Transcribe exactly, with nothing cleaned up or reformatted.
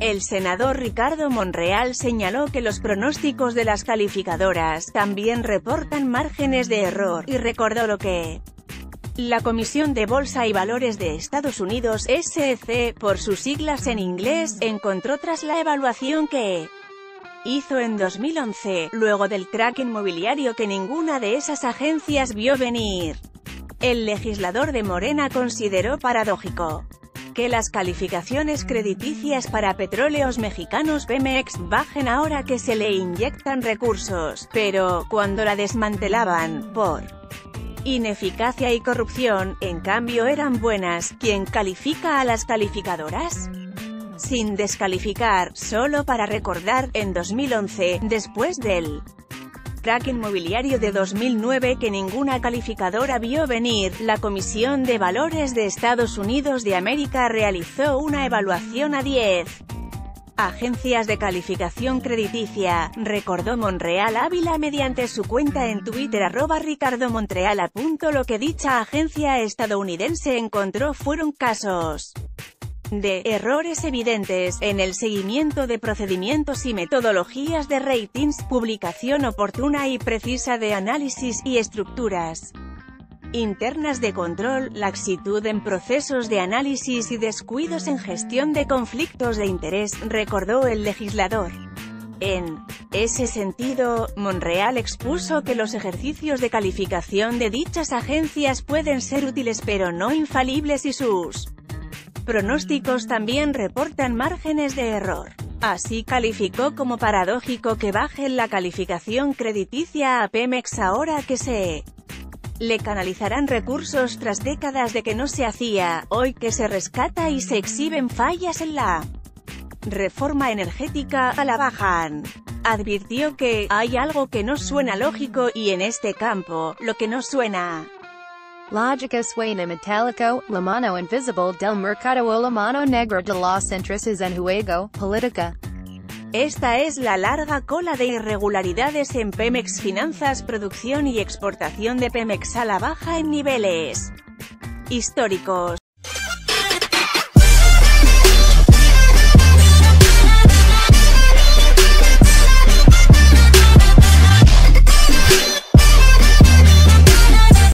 El senador Ricardo Monreal señaló que los pronósticos de las calificadoras también reportan márgenes de error, y recordó lo que la Comisión de Bolsa y Valores de Estados Unidos, S E C, por sus siglas en inglés, encontró tras la evaluación que hizo en dos mil once, luego del crack inmobiliario que ninguna de esas agencias vio venir. El legislador de Morena consideró paradójico que las calificaciones crediticias para Petróleos Mexicanos Pemex bajen ahora que se le inyectan recursos, pero, cuando la desmantelaban, por ineficacia y corrupción, en cambio eran buenas. ¿Quién califica a las calificadoras? Sin descalificar, solo para recordar, en dos mil once, después del crack inmobiliario de dos mil nueve que ninguna calificadora vio venir, la Comisión de Valores de Estados Unidos de América realizó una evaluación a diez agencias de calificación crediticia, recordó Monreal Ávila mediante su cuenta en Twitter arroba Ricardo Monreal. A punto lo que dicha agencia estadounidense encontró fueron casos de errores evidentes en el seguimiento de procedimientos y metodologías de ratings, publicación oportuna y precisa de análisis y estructuras internas de control, laxitud en procesos de análisis y descuidos en gestión de conflictos de interés, recordó el legislador. En ese sentido, Monreal expuso que los ejercicios de calificación de dichas agencias pueden ser útiles pero no infalibles y sus pronósticos también reportan márgenes de error. Así calificó como paradójico que bajen la calificación crediticia a Pemex ahora que se le canalizarán recursos tras décadas de que no se hacía, hoy que se rescata y se exhiben fallas en la reforma energética, a la bajan. Advirtió que hay algo que no suena lógico, y en este campo, lo que no suena lógico suena metálico, la mano invisible del mercado o la mano negra de los intereses en juego, política. Esta es la larga cola de irregularidades en Pemex Finanzas. Producción y exportación de Pemex a la baja en niveles históricos.